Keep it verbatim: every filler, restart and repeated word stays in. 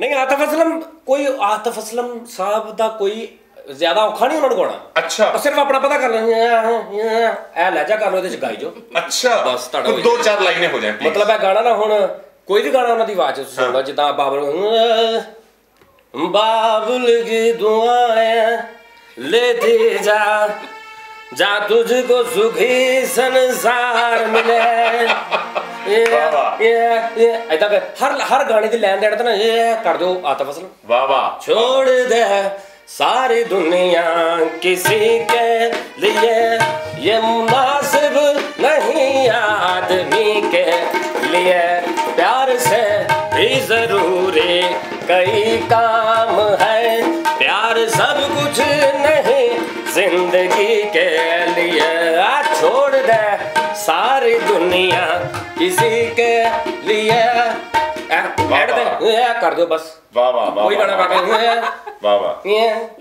नहीं आतिफ असलम कोई आतिफ असलम साहब दा कोई ज्यादा औखा नहीं उन्होंने गाना। अच्छा तो सिर्फ अपना पता कर लेना लहजा कर लो इहदे च गाई जो। अच्छा बस तो दो चार लाइनें हो जाए मतलब है गाना ना हुण कोई भी गाना उन्होंने आवाज सुन लो जिदा बाबुल बाबुल की दुआएं लेते जा जा तुझको सुखी संसार मिले हर हर गाने की लैन देन ना ये कर दो आतिफ असलम वाह वाह छोड़ दे सारी दुनिया किसी के लिए ये मुनासिब नहीं आदमी के लिए प्यार से भी जरूरी कई काम है प्यार सब कुछ नहीं जिंदगी के लिए छोड़ दे सारी दुनिया किसी के लिए ऐड दे कर दो बस वाह वाह वाह वाह वाह वाह।